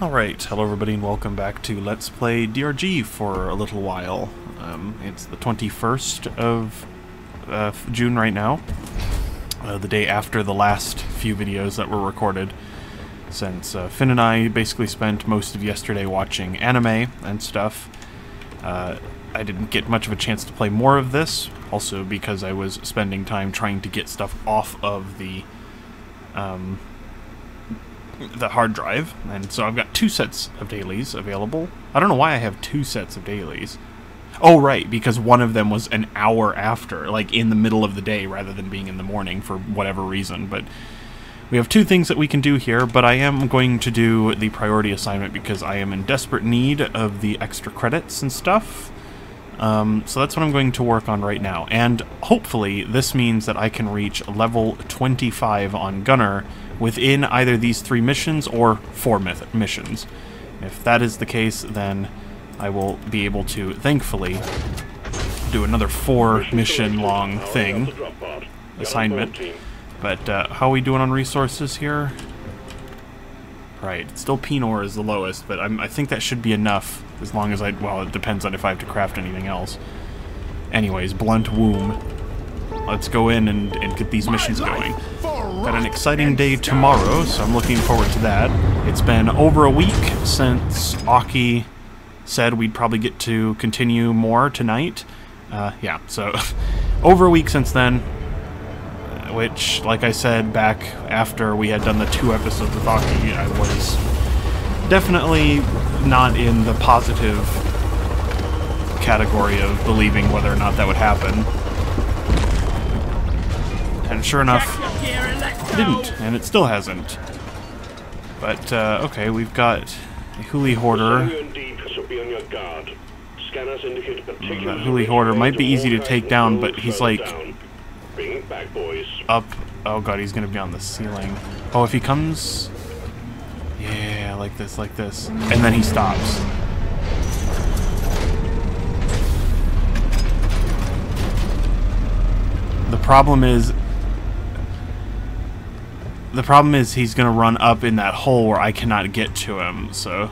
Alright, hello everybody and welcome back to Let's Play DRG for a little while. It's the 21st of June right now, the day after the last few videos that were recorded, since Finn and I basically spent most of yesterday watching anime and stuff. I didn't get much of a chance to play more of this, also because I was spending time trying to get stuff off of the hard drive, and so I've got two sets of dailies available. I don't know why I have two sets of dailies. Oh, right, because one of them was an hour after, like in the middle of the day rather than being in the morning for whatever reason, but we have two things that we can do here, but I am going to do the priority assignment because I am in desperate need of the extra credits and stuff. So that's what I'm going to work on right now, and hopefully this means that I can reach level 25 on Gunner within either these three missions or four missions. If that is the case, then I will be able to, thankfully, do another four mission long thing, assignment. But how are we doing on resources here? Right, still Pinor is the lowest, but I think that should be enough, as long as I, well, it depends on if I have to craft anything else. Anyways, Blunt Womb. Let's go in and get these missions going. Got an exciting day tomorrow, so I'm looking forward to that. It's been over a week since Aki said we'd probably get to continue more tonight. Yeah, so over a week since then, which, like I said, back after we had done the two episodes with Aki, I was definitely not in the positive category of believing whether or not that would happen. And sure enough, it didn't, and it still hasn't. But, okay, we've got a Huli Hoarder. That Huli Hoarder might be easy to take down, but he's like... up. Oh god, he's gonna be on the ceiling. Oh, if he comes... yeah, like this. And then he stops. The problem is he's going to run up in that hole where I cannot get to him, so...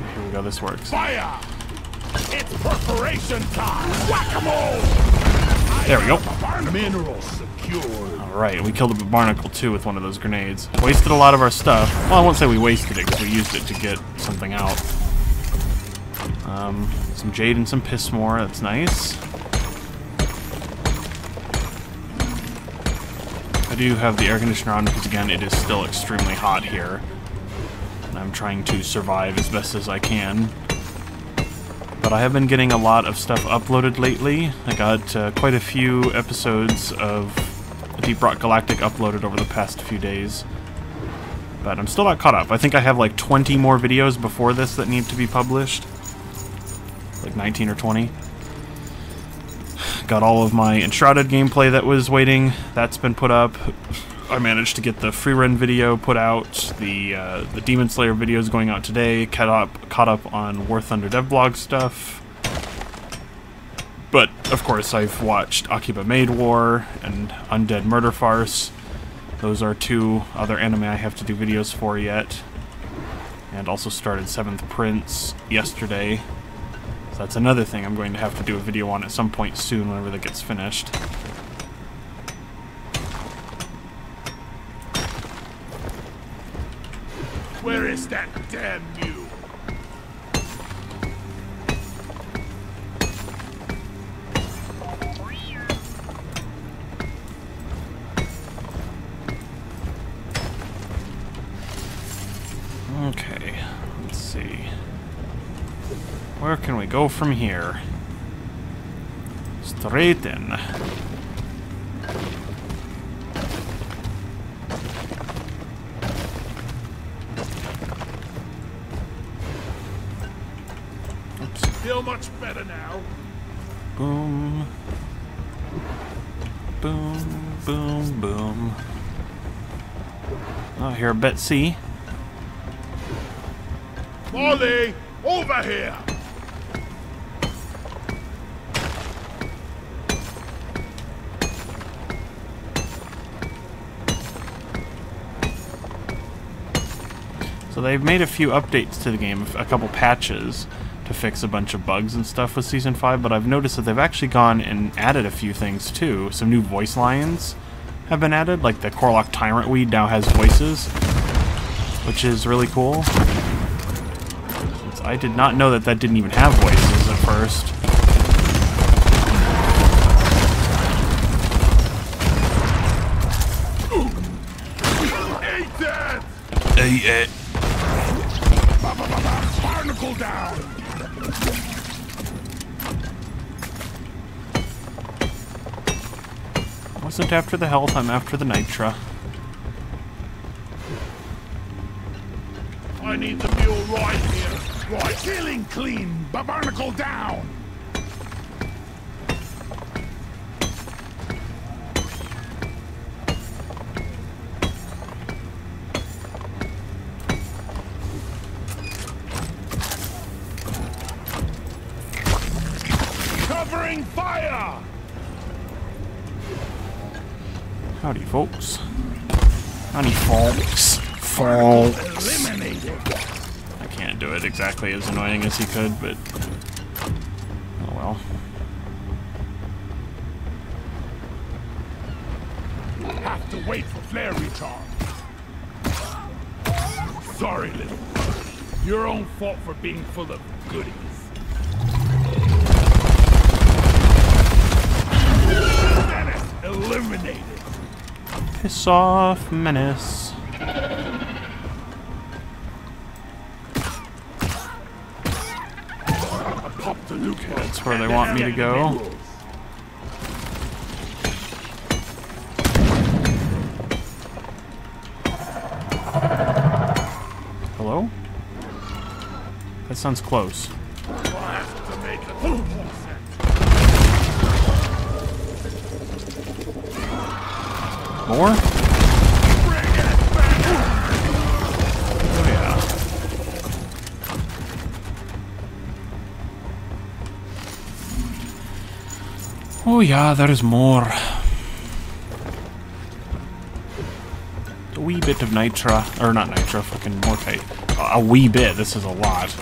here we go, this works. Fire! It's preparation time! Whack-a-mole! There we go. Mineral secured. Alright, we killed a barnacle too with one of those grenades. Wasted a lot of our stuff. Well, I won't say we wasted it, because we used it to get something out. Some jade and some pissmore, that's nice. I do have the air conditioner on because, again, it is still extremely hot here, and I'm trying to survive as best as I can. But I have been getting a lot of stuff uploaded lately. I got quite a few episodes of Deep Rock Galactic uploaded over the past few days, but I'm still not caught up. I think I have like 20 more videos before this that need to be published, like 19 or 20. Got all of my Enshrouded gameplay that was waiting. That's been put up. I managed to get the free run video put out. The Demon Slayer video is going out today. Caught up on War Thunder devblog stuff. But of course, I've watched Akiba Maid War and Undead Murder Farce. Those are two other anime I have to do videos for yet. And also started Seventh Prince yesterday. So that's another thing I'm going to have to do a video on at some point soon, whenever that gets finished. Where is that damn mule? Okay, let's see. Where can we go from here? Straight in. Oops. Feel much better now. Boom. Boom, boom, boom. Oh, here, Betsy. Molly, over here! So they've made a few updates to the game, a couple patches to fix a bunch of bugs and stuff with Season 5, but I've noticed that they've actually gone and added a few things too. Some new voice lines have been added, like the Korlok Tyrant-Weed now has voices, which is really cool. Since I did not know that that didn't even have voices at first. Barnacle down. I wasn't after the health, I'm after the nitra. I need the mule right here. Right. Killing clean. Barnacle down. Fire! Howdy, folks. Howdy, folks. Folks. I can't do it exactly as annoying as he could, but oh well. I have to wait for flare retard. Sorry, little. Your own fault for being full of goodies. Eliminated. Piss off, menace. Okay, that's where they want me to go. Hello? That sounds close. More? Oh yeah. Oh yeah, there is more. A wee bit of nitra, or not nitra, fucking mortite. A wee bit, this is a lot.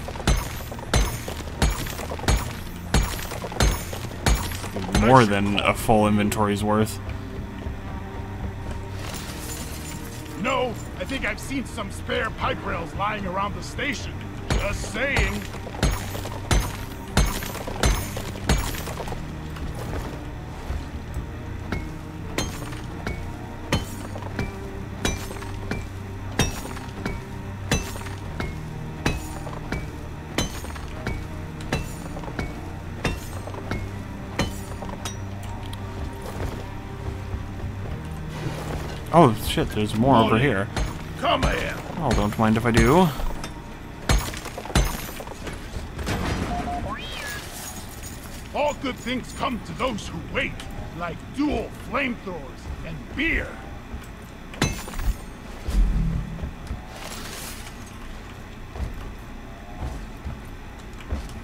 More than a full inventory's worth. No, I think I've seen some spare pipe rails lying around the station. Just saying. Oh shit, there's more over here. Come here. Oh, don't mind if I do. All good things come to those who wait, like dual flamethrowers and beer.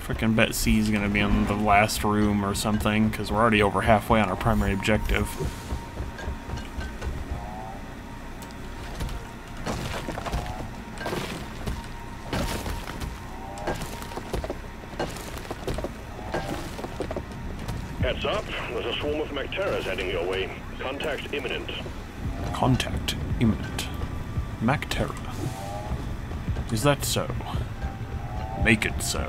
Frickin' bet C's gonna be in the last room or something, because we're already over halfway on our primary objective. Heads up, there's a swarm of Macteras heading your way. Contact imminent. Contact imminent. Mactera. Is that so? Make it so.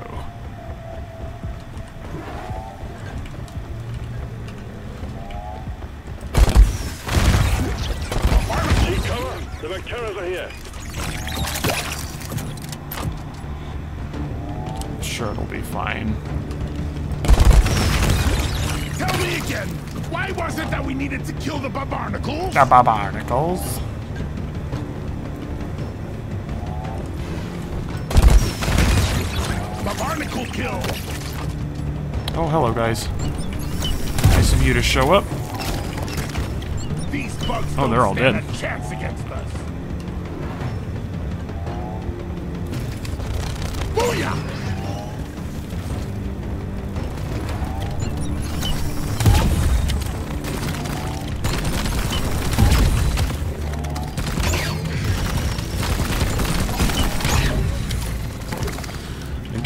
Take cover! The Macteras are here. Sure, it'll be fine. Tell me again, why was it that we needed to kill the Barbarnacles? The Barbarnacles. Barbarnacle kill. Oh, hello, guys. Nice of you to show up. These bugs oh, they're all dead. A chance against us. Booyah!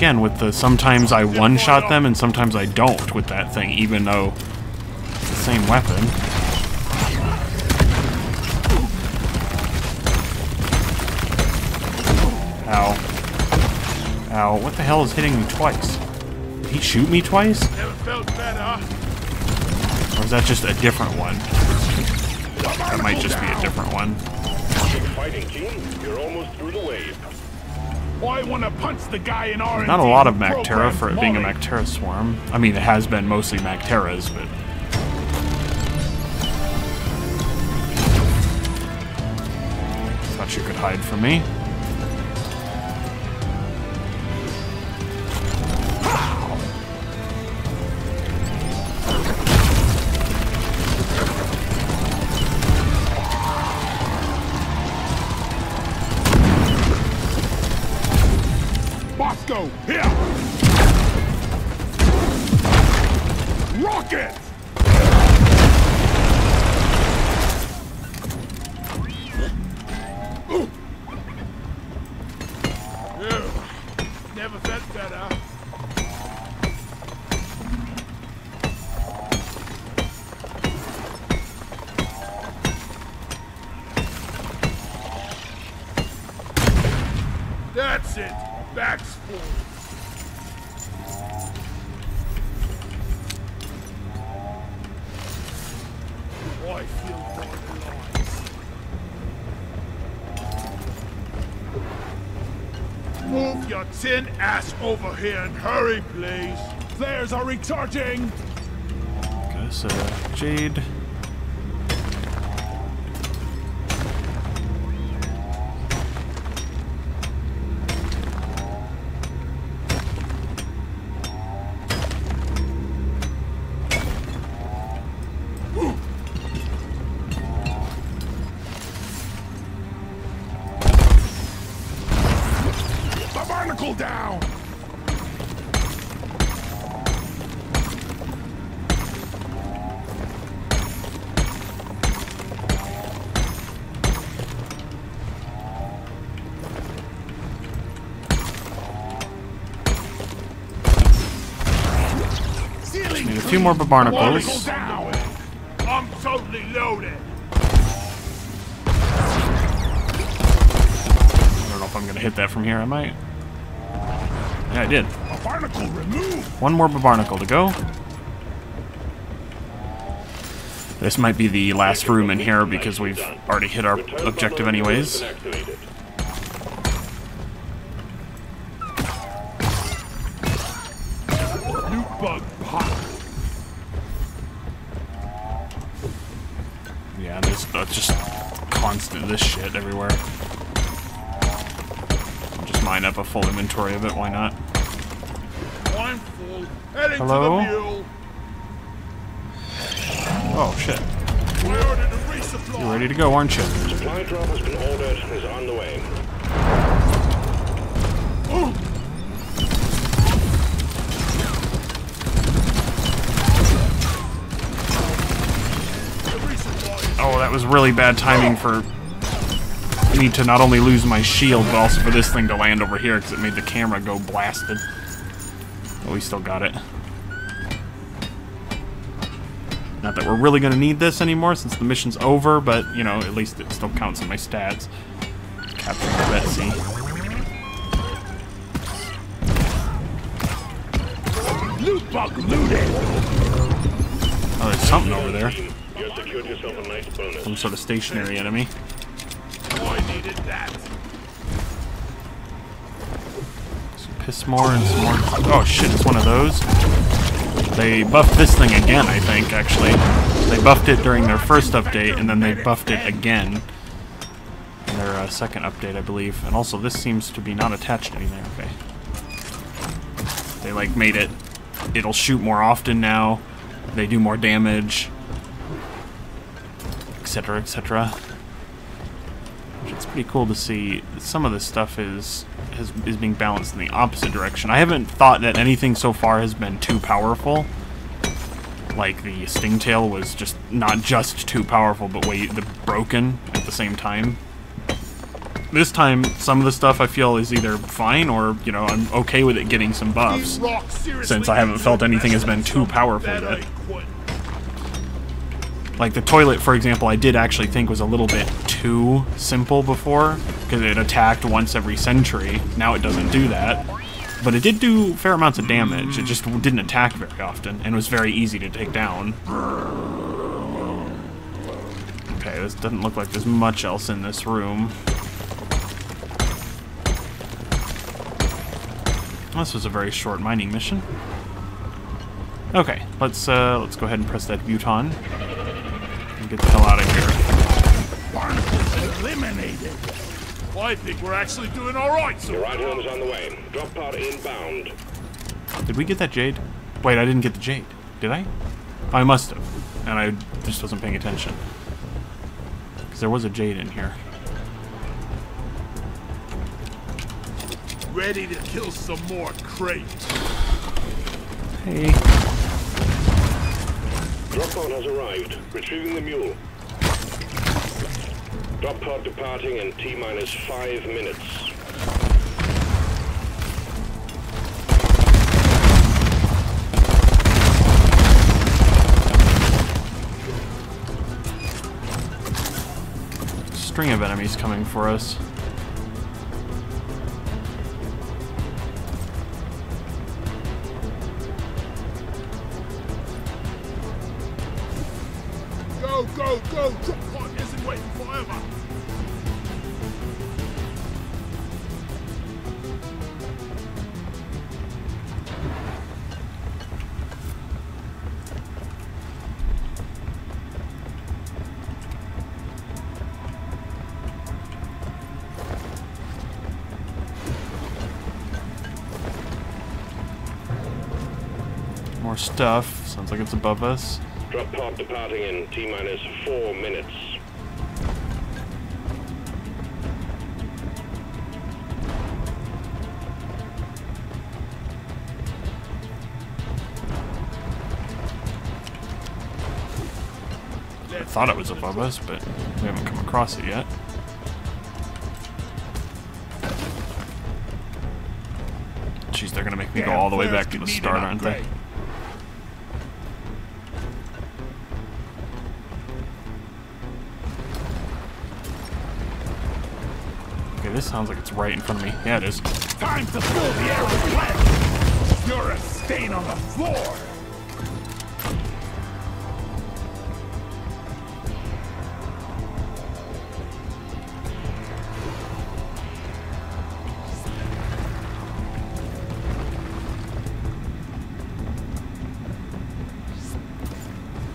again with the sometimes I one-shot them and sometimes I don't with that thing, even though it's the same weapon. Ow. Ow, what the hell is hitting me twice? Did he shoot me twice? Never felt better. Or is that just a different one? That might just be a different one. Fighting team, you're almost through the wave. I want to punch the guy in R&D. There's not a lot of Mactera for it being a Mactera swarm. I mean, it has been mostly Macteras, but... Thought you could hide from me. Tin ass over here and hurry, please. Flares are recharging. Okay, so Jade. Two more barnacles. I'm totally loaded. I don't know if I'm gonna hit that from here. I might. Yeah, I did. Barnacle removed. One more barnacle to go. This might be the last room in here because we've already hit our objective, anyways. This shit everywhere. I'll just mine up a full inventory of it, why not? One full. Hello? To the mule. Oh shit. You're ready to go, aren't you? Supply drop has been ordered and is on the way. Ooh. Oh, that was really bad timing for me to not only lose my shield, but also for this thing to land over here, because it made the camera go blasted. But we still got it. Not that we're really going to need this anymore, since the mission's over, but, you know, at least it still counts in my stats. Capture Betsy. Loot bug looted! Oh, there's something over there. Yourself a nice bonus. Some sort of stationary enemy. Oh, I needed that. Some piss more and some more. Oh shit, it's one of those. They buffed this thing again, I think, actually. They buffed it during their first update, and then they buffed it again in their second update, I believe. And also, this seems to be not attached to anything. Okay. They, like, made it. It'll shoot more often now. They do more damage. Etc. etc. It's pretty cool to see some of this stuff is being balanced in the opposite direction. I haven't thought that anything so far has been too powerful. Like the Stingtail was just not just too powerful, but way broken at the same time. This time, some of the stuff I feel is either fine or, you know, I'm okay with it getting some buffs, since I haven't felt anything has been too powerful yet. Like the toilet, for example, I did actually think was a little bit too simple before, because it attacked once every century. Now it doesn't do that. But it did do fair amounts of damage, it just didn't attack very often, and was very easy to take down. Okay, this doesn't look like there's much else in this room. This was a very short mining mission. Okay, let's go ahead and press that button and get the hell out of here. Barnacles eliminated. Well, I think we're actually doing all right. So your item is on the way. Drop pod inbound. Did we get that jade? Wait, I didn't get the jade. Did I? I must have, and I just wasn't paying attention because there was a jade in here. Ready to kill some more crates. Hey. Drop pod has arrived. Retrieving the mule. Drop pod departing in T-minus 5 minutes. String of enemies coming for us. Go, go! Drop pod isn't waiting forever! More stuff. Sounds like it's above us. Drop pod departing in T-minus 4 minutes. I thought it was above us, but we haven't come across it yet. Jeez, they're gonna make me go all the way back to the start, aren't they? This sounds like it's right in front of me. Yeah, it is. Time to pull the air with. You're a stain on the floor!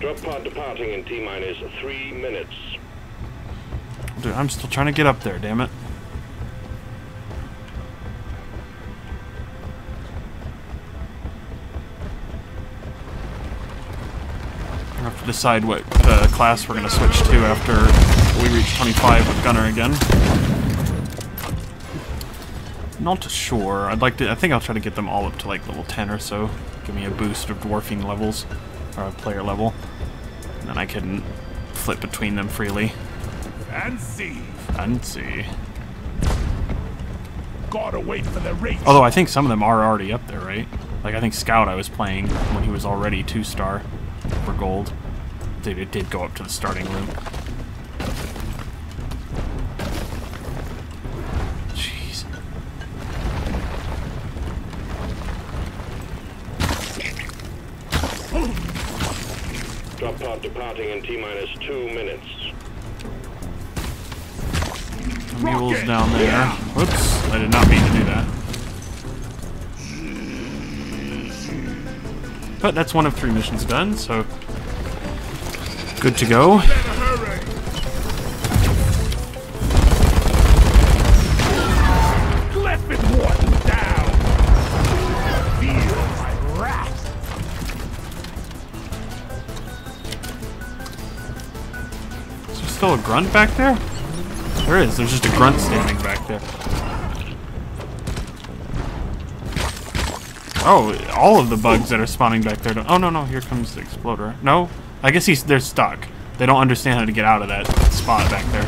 Drop pod departing in T-minus 3 minutes. Dude, I'm still trying to get up there, damn it. Decide what class we're going to switch to after we reach 25 with Gunner again. Not sure. I'd like to. I think I'll try to get them all up to like level 10 or so. Give me a boost of dwarfing levels or a player level, and then I can flip between them freely. Fancy. Fancy. Gotta wait for the race. Although I think some of them are already up there, right? Like I think Scout I was playing when he was already 2-star for gold. It did go up to the starting room. Jeez. Drop pod departing in T-minus 2 minutes. The mule's down there. Yeah. Whoops, I did not mean to do that. But that's one of 3 missions done, so good to go. Is there still a grunt back there? There is. There's just a grunt standing back there. Oh, all of the bugs that are spawning back there. Don't, oh no, here comes the exploder. No. I guess they're stuck. They don't understand how to get out of that spot back there.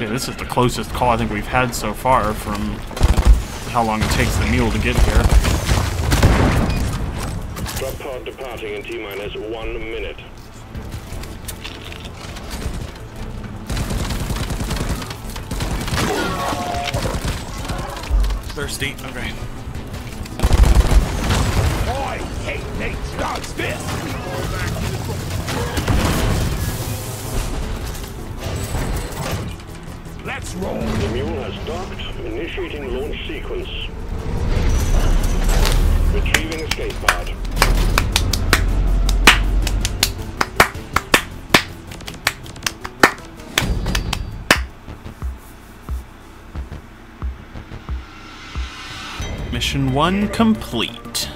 Okay, this is the closest call I think we've had so far from how long it takes the mule to get here. Drop pod departing in T-minus 1 minute. Thirsty, okay. Boy, hey, stop's this! Let's roll! The mule has docked, initiating launch sequence. Retrieving escape pod. Mission 1 complete.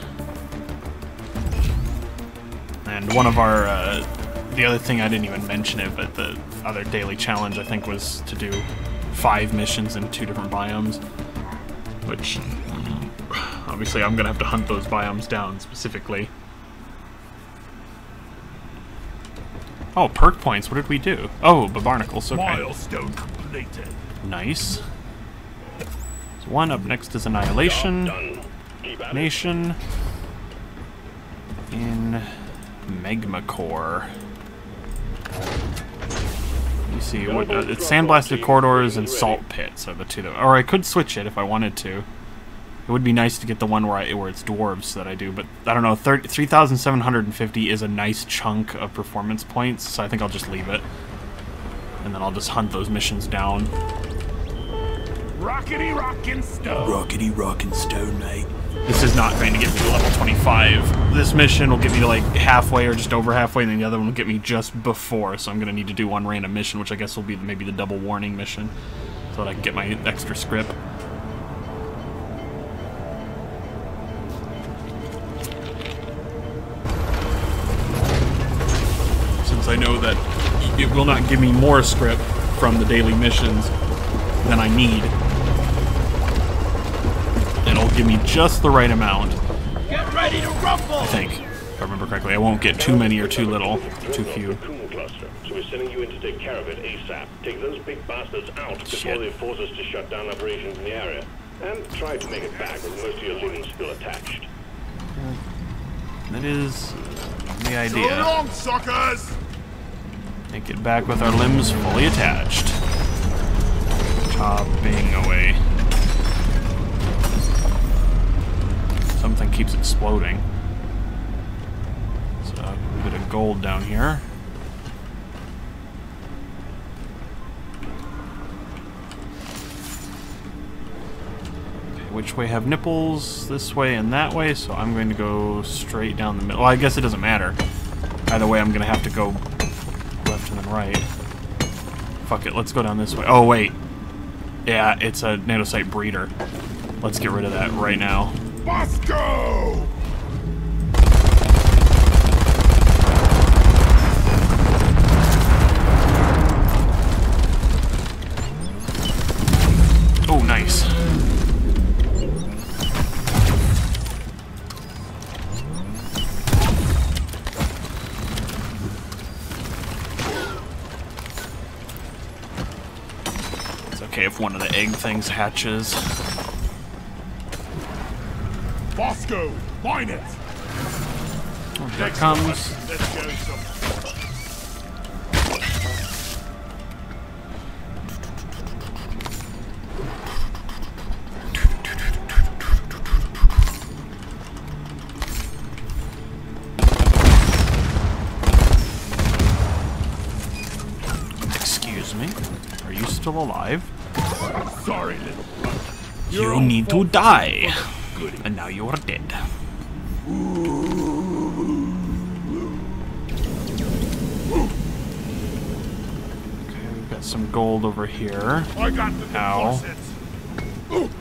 And one of our, the other thing, I didn't even mention it, but the other daily challenge I think was to do 5 missions in 2 different biomes, which obviously I'm gonna have to hunt those biomes down specifically. Oh, perk points, what did we do? Oh, the barnacles, okay. Milestone completed. Nice. One up next is Annihilation, Nation, in Magma Core. You see what it's Sandblasted Corridors and Salt Pits are the two that, or I could switch it if I wanted to. It would be nice to get the one where it's dwarves that I do, but I don't know. 3,750 is a nice chunk of performance points, so I think I'll just leave it, and then I'll just hunt those missions down. Rockety rockin' stone. Rockety rockin' stone, mate. This is not going to get me to level 25. This mission will get me to like halfway or just over halfway, and then the other one will get me just before, so I'm going to need to do one random mission, which I guess will be maybe the double warning mission, so that I can get my extra script. Since I know that it will not give me more script from the daily missions than I need. It'll give me just the right amount. Get ready to rumble! I think, if I remember correctly, I won't get too many or too little, too few. So we're sending you in to take care of it ASAP. Take those big bastards out before they force us to shut down operations in the area, and try to make it back with most of your loot still attached. That is the idea. So long, suckers! Make it back with our limbs fully attached. Chopping away. Something keeps exploding. So a bit of gold down here. Okay, which way have nipples? This way and that way, so I'm going to go straight down the middle. Well, I guess it doesn't matter. Either way, I'm going to have to go left and then right. Fuck it, let's go down this way. Oh, wait. Yeah, it's a nanosite breeder. Let's get rid of that right now. Let's go! Oh, nice. Okay, if one of the egg things hatches. Bosco, mine it. Oh, here it comes. Let's go somewhere. Excuse me. Are you still alive? Sorry, little brother. You need to die. And now you are dead. Okay, we've got some gold over here. I got the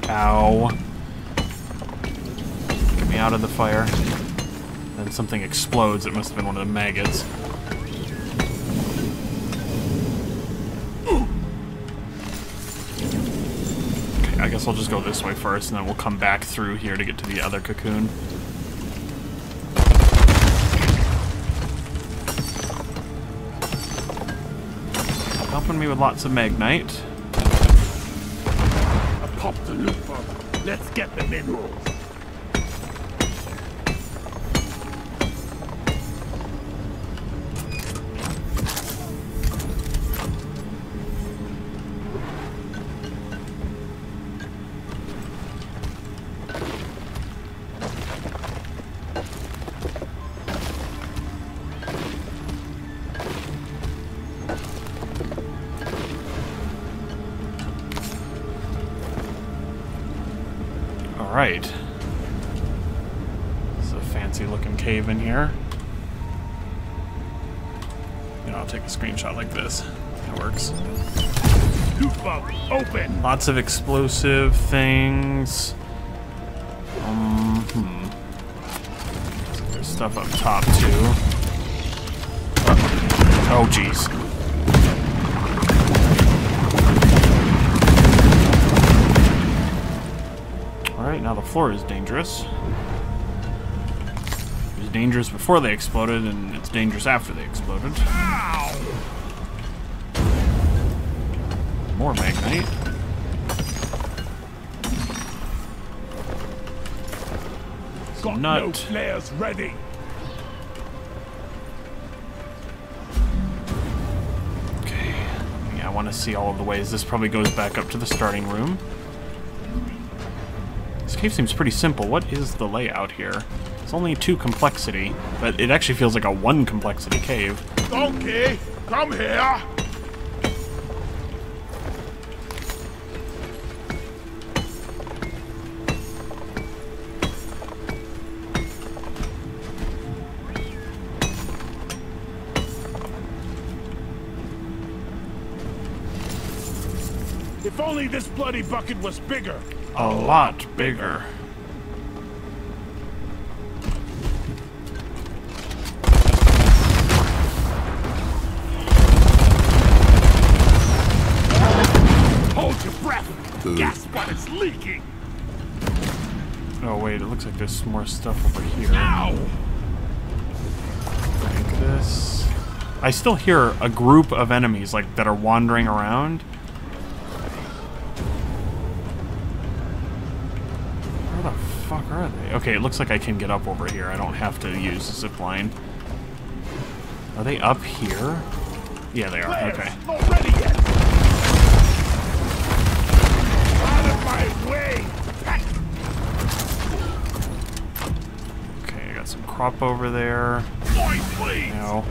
Ow. Get me out of the fire. Then something explodes. It must have been one of the maggots. I guess I'll just go this way first, and then we'll come back through here to get to the other cocoon. Helping me with lots of Magnite. pop the loot for. Let's get the minerals. Right. It's a fancy looking cave in here. You know, I'll take a screenshot like this. That works. Open. Lots of explosive things. So there's stuff up top too. Oh jeez. Now the floor is dangerous. It was dangerous before they exploded, and it's dangerous after they exploded. Ow! More magnite. Got no flares ready. Okay. Yeah, I want to see all of the ways. This probably goes back up to the starting room. Cave seems pretty simple. What is the layout here? It's only 2 complexity, but it actually feels like a 1 complexity cave. Donkey, come here! If only this bloody bucket was bigger. A lot bigger. Hold your breath. Gas what is leaking. Oh wait, it looks like there's more stuff over here. Ow. Like this. I still hear a group of enemies like that are wandering around. Okay, it looks like I can get up over here. I don't have to use a zip line. Are they up here? Yeah, they are. Okay. Out of my way! Okay, I got some crop over there. Now,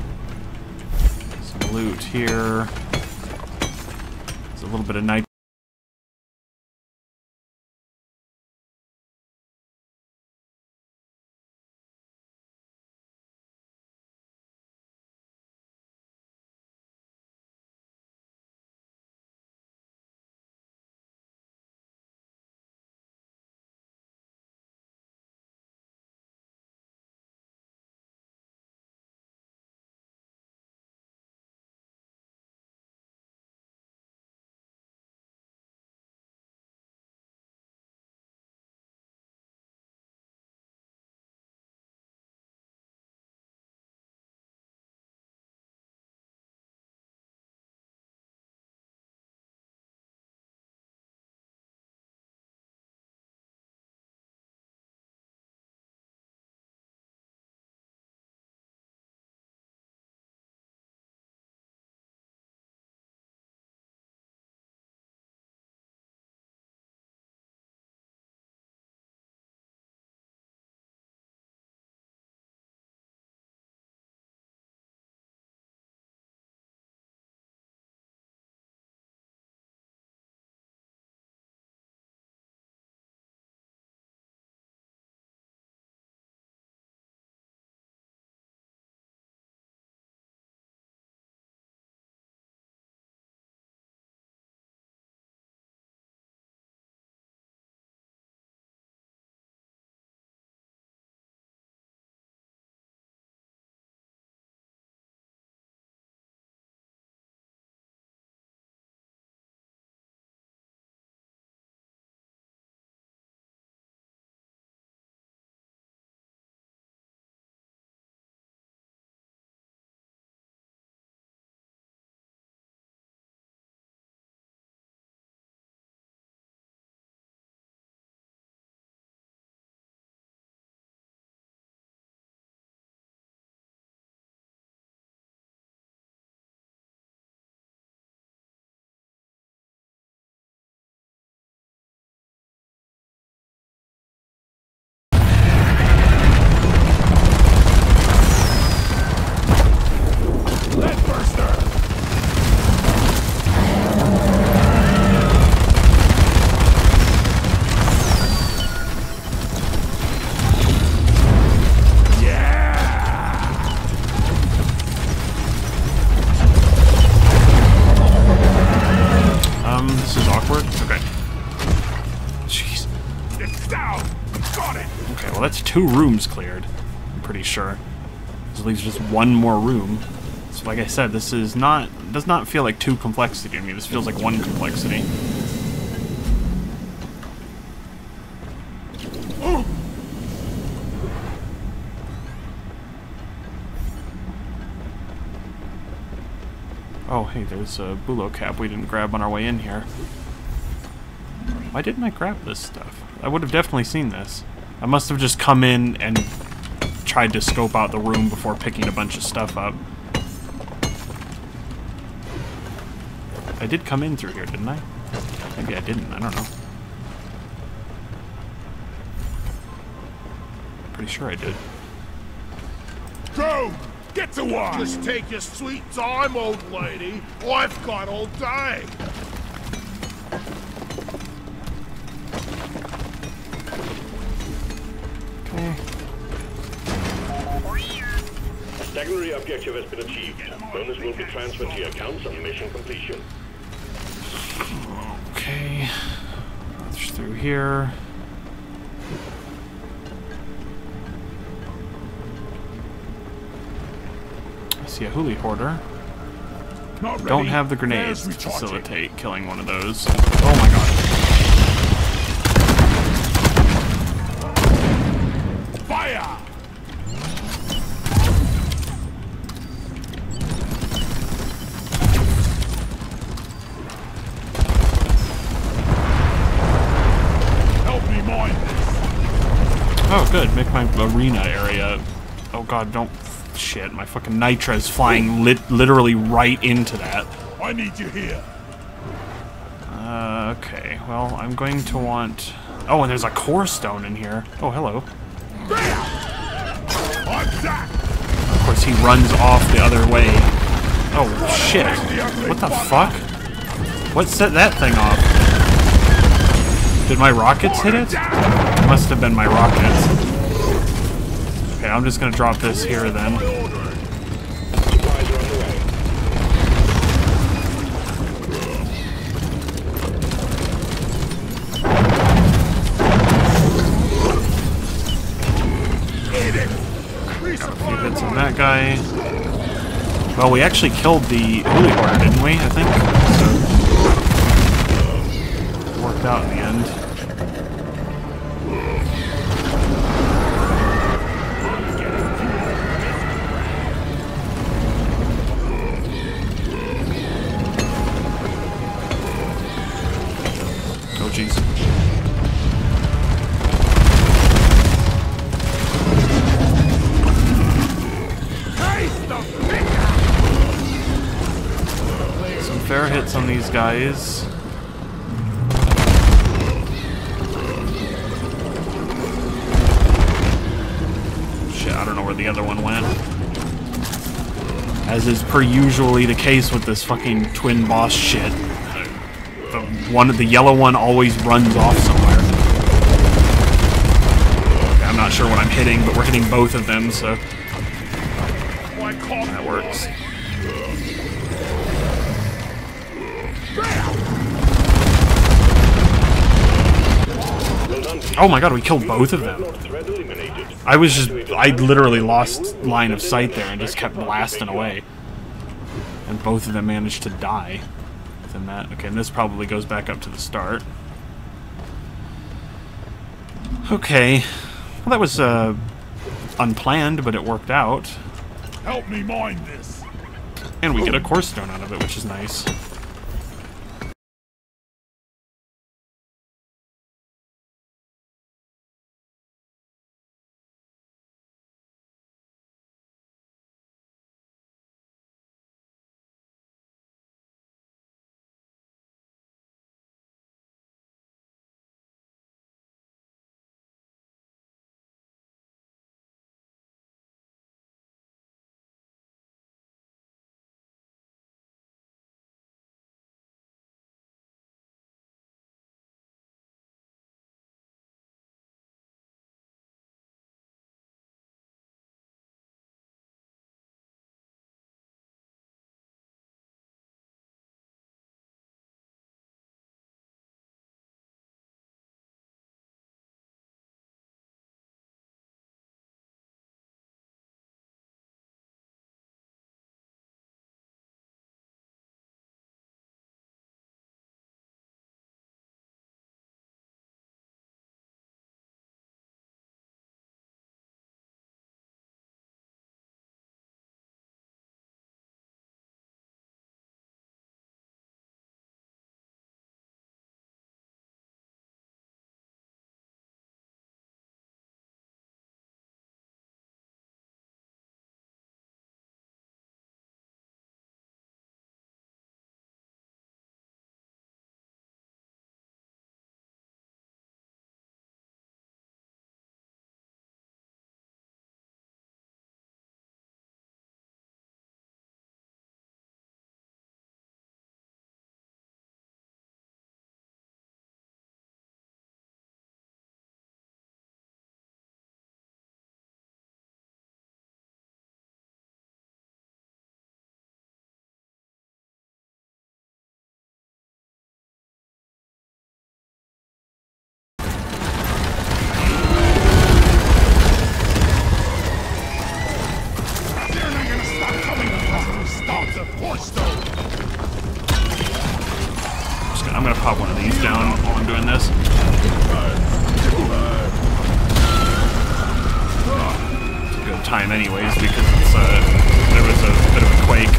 some loot here. There's a little bit of nitrate. This is awkward. Okay. Jeez. It's down. Got it. Okay, well that's two rooms cleared, I'm pretty sure. This leaves just one more room. So like I said, this is not, does not feel like two complexity to me. This feels like one complexity. Oh. Oh, hey, there's a bulo cap we didn't grab on our way in here. Why didn't I grab this stuff? I would have definitely seen this. I must have just come in and tried to scope out the room before picking a bunch of stuff up. I did come in through here, didn't I? Maybe I didn't, I don't know. Pretty sure I did. Go! Get to work! Just take your sweet time, old lady. I've got all day. Secondary objective has been achieved. Bonus will be transferred to your accounts on mission completion. Okay. It's through here. I see a Huli Hoarder. Don't have the grenades to facilitate killing one of those. Oh my god. Good, make my arena area. Oh god, don't. Shit, my fucking nitra's flying literally right into that. I need you here. Okay, well, I'm going to want. Oh, and there's a core stone in here. Oh, hello. Of course, he runs off the other way. Oh, shit. What the fuck? What set that thing off? Did my rockets hit it? Must have been my rockets. Okay, I'm just gonna drop this here then. Got a few hits on that guy. Well, we actually killed the Holy Horror, didn't we? I think. So, worked out in the end. On these guys. Shit, I don't know where the other one went. As is per usually the case with this fucking twin boss shit. The yellow one always runs off somewhere. I'm not sure what I'm hitting, but we're hitting both of them, so that works. Oh my god, we killed both of them. I was just, I literally lost line of sight there and just kept blasting away. And both of them managed to die. Within that. Okay, and this probably goes back up to the start. Okay. Well, that was unplanned, but it worked out. Help me mine this. And we get a core stone out of it, which is nice. I'm gonna pop one of these down while I'm doing this. It's a good time anyways, because it's, there was a bit of a quake.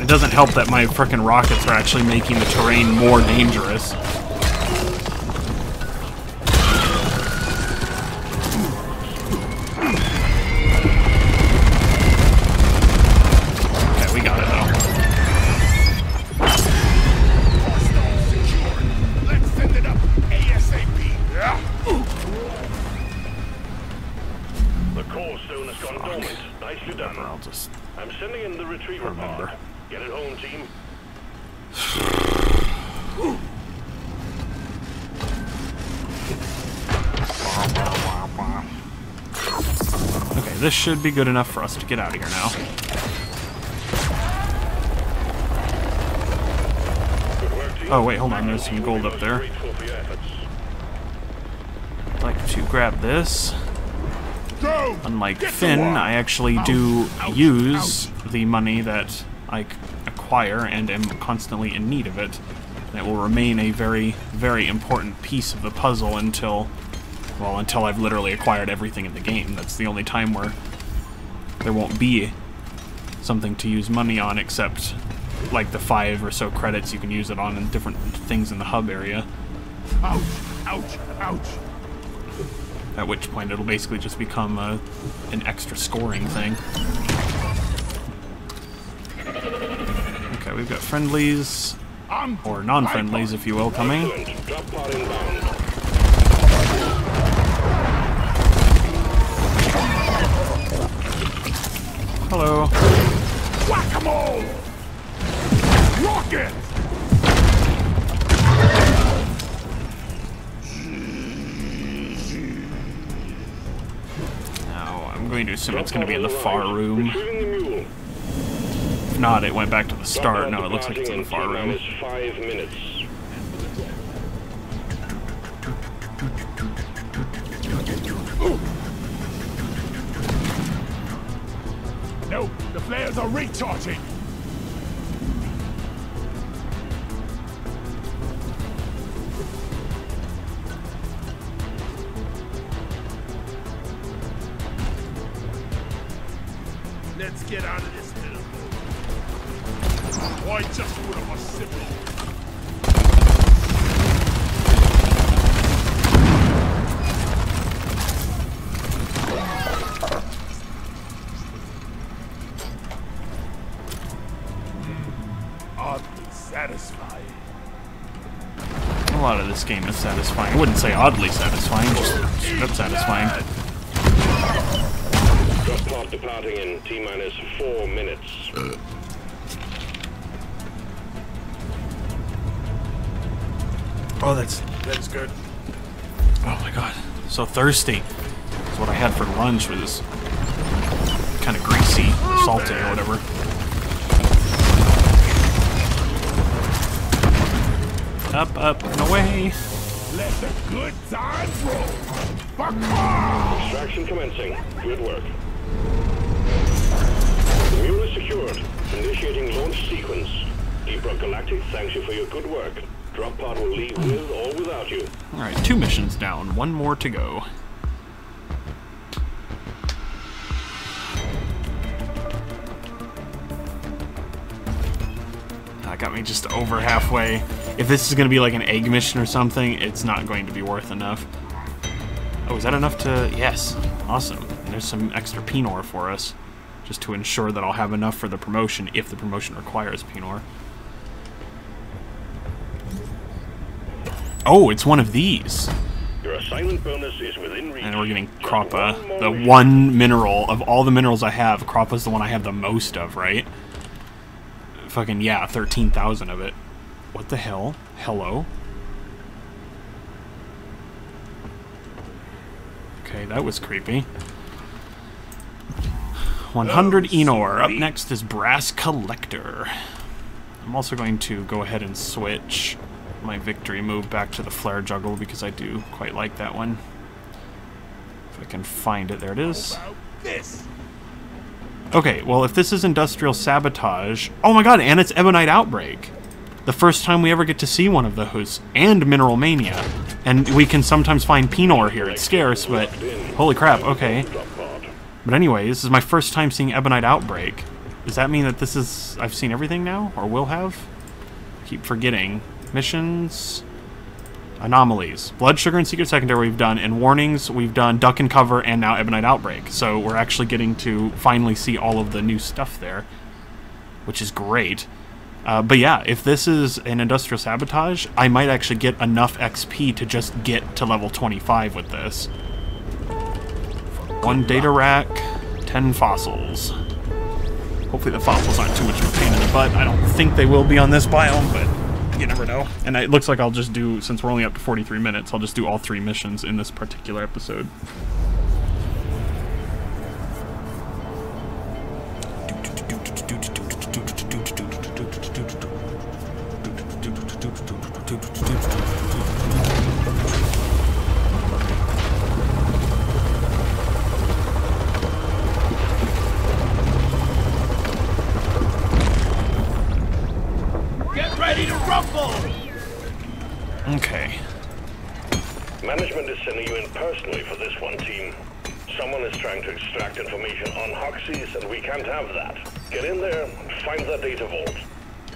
It doesn't help that my frickin' rockets are actually making the terrain more dangerous. Okay, we got it though. Let's send it up ASAP. The core stone has gone dormant. Nicely done. I'll just. I'm sending in the retriever pod. Get it home, team. Okay, this should be good enough for us to get out of here now. Oh, wait, hold on. There's some gold up there. I'd like to grab this. Unlike Finn, I actually do use the money that I acquire and am constantly in need of it. And it will remain a very, very important piece of the puzzle until, well, until I've literally acquired everything in the game. That's the only time where there won't be something to use money on, except like the 5 or so credits you can use it on and different things in the hub area. Ouch, ouch, ouch. At which point it'll basically just become an extra scoring thing. We've got friendlies, or non-friendlies, if you will, coming. Hello. Whack-a-mole! Rocket! Now, I'm going to assume it's going to be in the far room. Not, it went back to the start. No, it looks like it's in the far room. No, the flares are recharging. Let's get out of this. I just would have a oddly satisfying. A lot of this game is satisfying. I wouldn't say oddly satisfying, just strip satisfying. Drop pod departing in T-minus 4 minutes. Oh, that's good. Oh my god, so thirsty. That's what I had for lunch, was kind of greasy, salty, or whatever. Up, up, and away. Let the good times roll. Extraction commencing. Good work. The mule is secured. Initiating launch sequence. Deep Rock Galactic thanks you for your good work. Drop pod will leave with or without you. Alright, 2 missions down. 1 more to go. That got me just over halfway. If this is going to be like an egg mission or something, it's not going to be worth enough. Oh, is that enough to... Yes. Awesome. And there's some extra Pinor for us, just to ensure that I'll have enough for the promotion, if the promotion requires Pinor. Oh, it's one of these. Your assignment bonus is within reach. And we're getting Kroppa, the one mineral. Of all the minerals I have, Kroppa's the one I have the most of, right? Fucking, yeah, 13,000 of it. What the hell? Hello? Okay, that was creepy. 100 Enor. Up next is Brass Collector. I'm also going to go ahead and switch my victory move back to the Flare Juggle because I do quite like that one. If I can find it. There it is. Okay, well, if this is Industrial Sabotage... Oh my god, and it's Ebonite Outbreak! The first time we ever get to see one of those. And Mineral Mania. And we can sometimes find Pinor here. It's scarce, but... Holy crap, okay. But anyway, this is my first time seeing Ebonite Outbreak. Does that mean that this is... I've seen everything now? Or will have? I keep forgetting. Missions... Anomalies. Blood Sugar and Secret Secondary we've done, and Warnings we've done, Duck and Cover, and now Ebonite Outbreak. So we're actually getting to finally see all of the new stuff there, which is great. But yeah, if this is an Industrial Sabotage, I might actually get enough XP to just get to level 25 with this. 1 data rack, 10 fossils. Hopefully the fossils aren't too much of a pain in the butt. I don't think they will be on this biome, but... You never know. And it looks like I'll just do, since we're only up to 43 minutes, I'll just do all 3 missions in this particular episode. Okay. Management is sending you in personally for this one, team. Someone is trying to extract information on Hoxie's, and we can't have that. Get in there, find that data vault.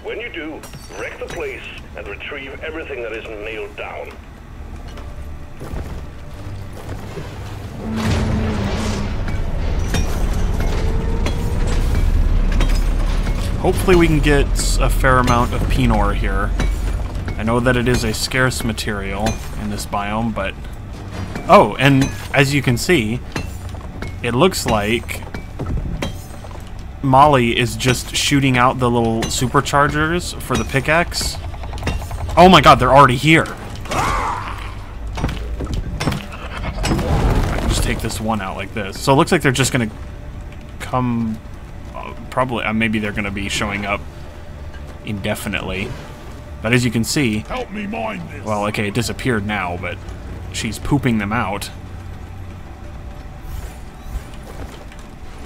When you do, wreck the place and retrieve everything that isn't nailed down. Hopefully we can get a fair amount of Pinor here. I know that it is a scarce material in this biome, but... Oh, and as you can see, it looks like Molly is just shooting out the little superchargers for the pickaxe. Oh my god, they're already here! I can just take this one out like this. So it looks like they're just gonna come... Probably, maybe they're gonna be showing up indefinitely. But as you can see, help me mine this. Well, okay, it disappeared now, but she's pooping them out.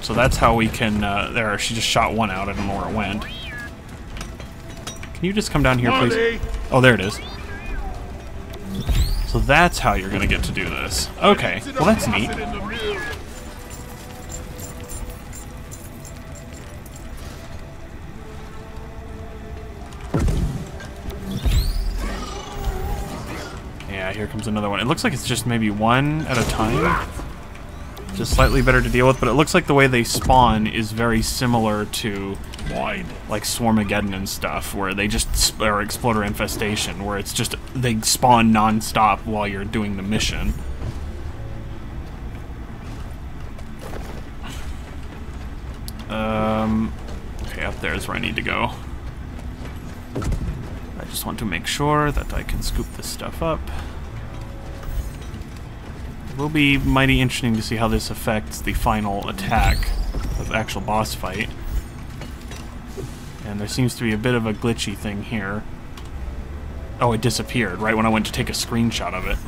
So that's how we can, there, she just shot one out, I don't know where it went. Can you just come down here, please? Oh, there it is. So that's how you're gonna get to do this. Okay, well that's neat. Here comes another one. It looks like it's just maybe one at a time. Just slightly better to deal with, but it looks like the way they spawn is very similar to like Swarmageddon and stuff, where they just, or Exploder Infestation, where it's just, they spawn non-stop while you're doing the mission. Okay, up there is where I need to go. I just want to make sure that I can scoop this stuff up. Will be mighty interesting to see how this affects the final attack of the actual boss fight. And there seems to be a bit of a glitchy thing here. Oh, it disappeared right when I went to take a screenshot of it.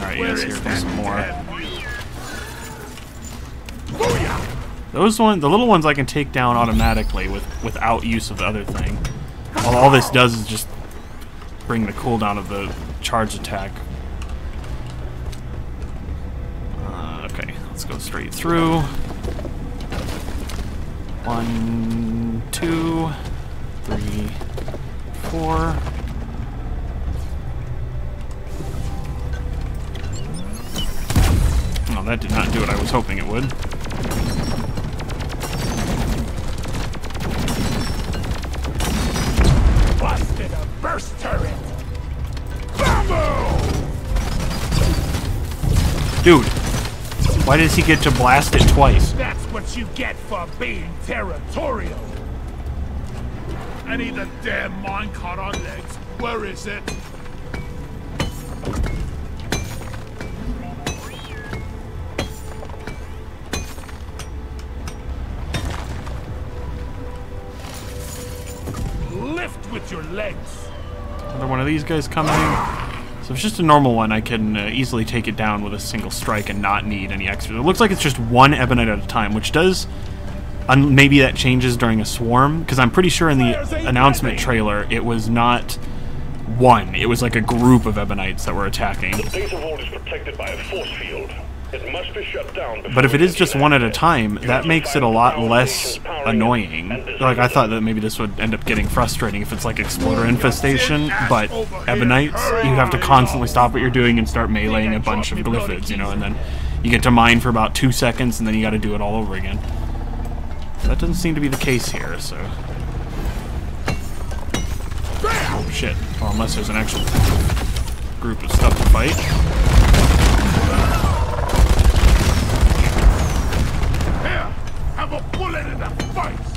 Alright, yes, here comes some more. Those ones, the little ones I can take down automatically without use of the other thing. All this does is just bring the cooldown of the charge attack. Let's go straight through. 1, 2, 3, 4. Oh, that did not do what I was hoping it would. Busted a burst turret. Bamboo! Dude. Why does he get to blast it twice? That's what you get for being territorial. I need the damn minecart on legs. Where is it? Lift with your legs. Another one of these guys coming. So if it's just a normal one, I can easily take it down with a single strike and not need any extra. It looks like it's just one Ebonite at a time, which does... maybe that changes during a swarm, because I'm pretty sure in the announcement trailer it was not one. It was like a group of Ebonites that were attacking. The data vault is protected by a force field. It must be shut down. But if it is just one at a time, that makes it a lot less annoying. Like, I thought that maybe this would end up getting frustrating if it's like Exploder Infestation, but Ebonites, you have to constantly stop what you're doing and start meleeing a bunch of glyphids, you know, and then you get to mine for about 2 seconds, and then you gotta do it all over again. That doesn't seem to be the case here, so... Oh, shit. Well, unless there's an actual group of stuff to fight. Here, have a bullet in the face!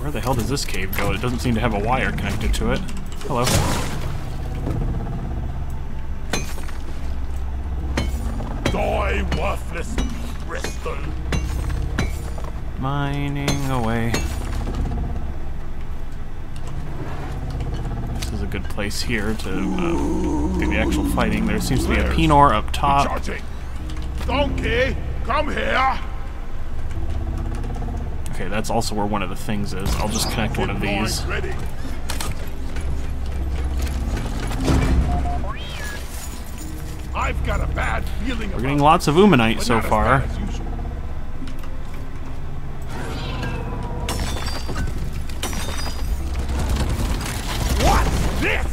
Where the hell does this cave go? It doesn't seem to have a wire connected to it. Hello. Worthless crystal. Mining away. This is a good place here to do the actual fighting. There seems to be a Penor up top. Donkey, come here. Okay, that's also where one of the things is. I'll just connect one of these. Ready. I've got a bad feeling. We're getting lots of Umanite so far. What's this?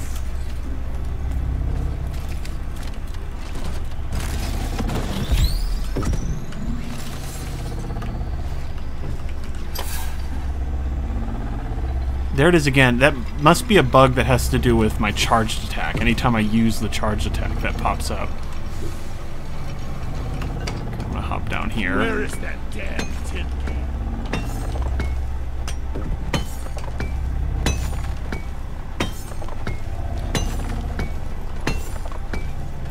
There it is again. That must be a bug that has to do with my charged attack. Anytime I use the charged attack, that pops up. Hop down here. Where is that damn tin can?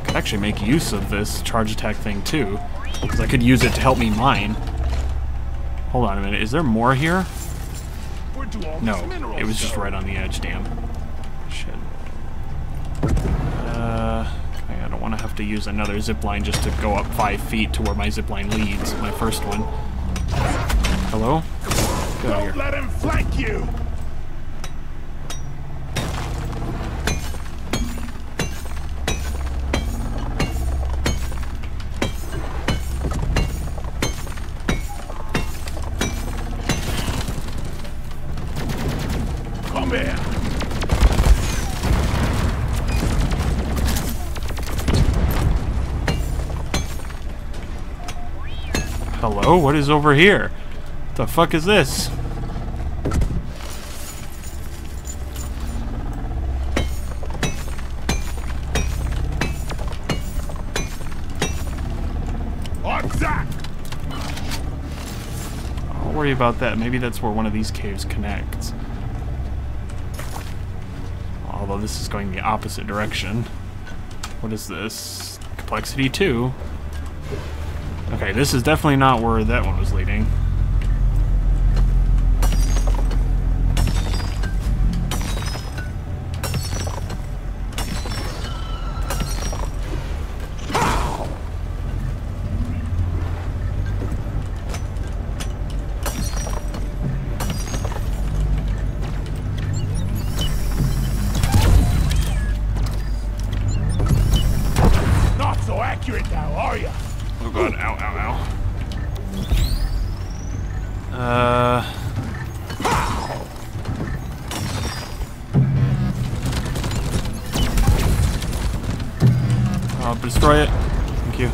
Could actually make use of this charge attack thing too, because I could use it to help me mine. Hold on a minute, is there more here? No, it was just right on the edge, damn. Shit. I don't want to have to use another zipline just to go up 5 feet to where my zipline leads, my first one. Hello? Get out of here. Don't let him flank you! Hello? What is over here? The fuck is this? I'll worry about that. Maybe that's where one of these caves connects. Although this is going the opposite direction. What is this? Complexity 2? Okay, this is definitely not where that one was leading. Not so accurate now, are ya? Oh god, ow, ow, ow. I'll destroy it. Thank you.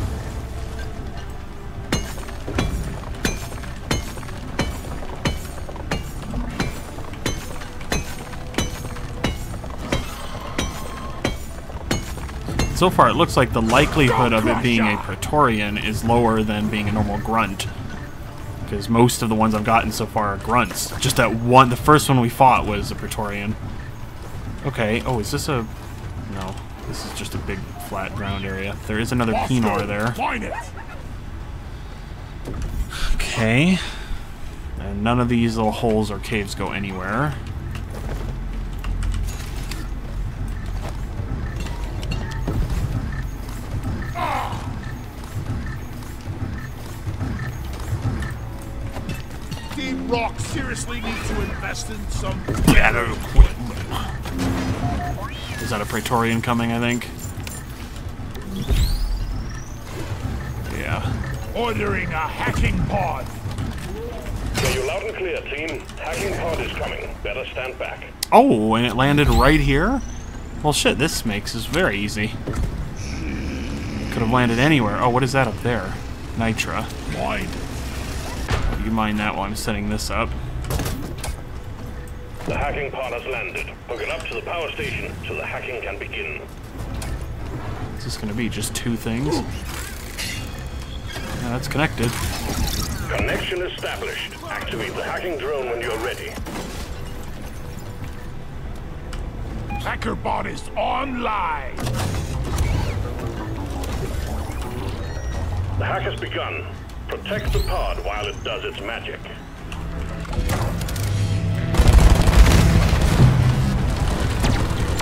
So far it looks like the likelihood of it being a Praetorian is lower than being a normal grunt. Because most of the ones I've gotten so far are grunts. Just that one, the first one we fought was a Praetorian. Okay, oh, is this a... no. This is just a big flat ground area. There is another Penor there. Okay. And none of these little holes or caves go anywhere. Deep Rock seriously needs to invest in some better equipment. Is that a Praetorian coming, I think? Yeah. Ordering a hacking pod. You loud and clear, team. Hacking pod is coming. Better stand back. Oh, and it landed right here? Well, shit, this makes this very easy. Could have landed anywhere. Oh, what is that up there? Nitra. Mine. You mind that while I'm setting this up. The hacking pod has landed. Hook it up to the power station so the hacking can begin. Is this gonna be just two things? Yeah, that's connected. Connection established. Activate the hacking drone when you're ready. Hacker bot is online. The hack has begun. Protect the pod while it does its magic.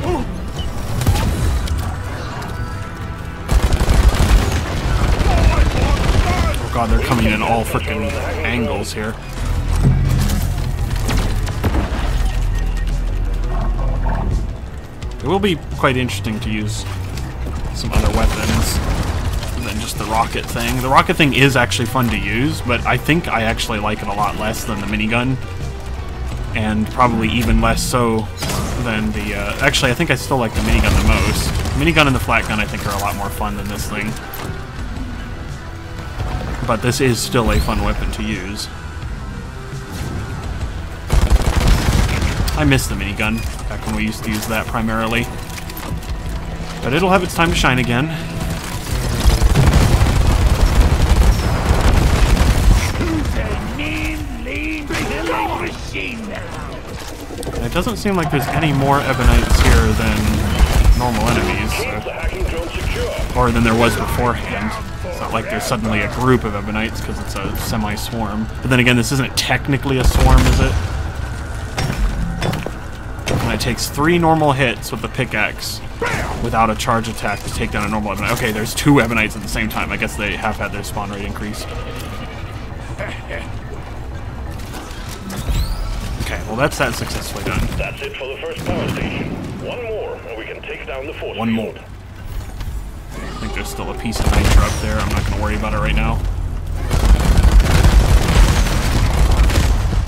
Ooh. Oh god, they're coming in all frickin' angles here. It will be quite interesting to use some other weapons than just the rocket thing. The rocket thing is actually fun to use, but I think I actually like it a lot less than the minigun. And probably even less so than the... actually, I think I still like the minigun the most. The minigun and the flat gun I think are a lot more fun than this thing. But this is still a fun weapon to use. I miss the minigun back when we used to use that primarily. But it'll have its time to shine again. It doesn't seem like there's any more Ebonites here than normal enemies, so. Or than there was beforehand. It's not like there's suddenly a group of Ebonites because it's a semi-swarm. But then again, this isn't technically a swarm, is it? And it takes 3 normal hits with the pickaxe without a charge attack to take down a normal Ebonite. Okay, there's 2 Ebonites at the same time. I guess they have had their spawn rate increased. Okay, well that's that successfully done. That's it for the first power station. One more, and we can take down the force field. One more. I think there's still a piece of nitro up there. I'm not going to worry about it right now.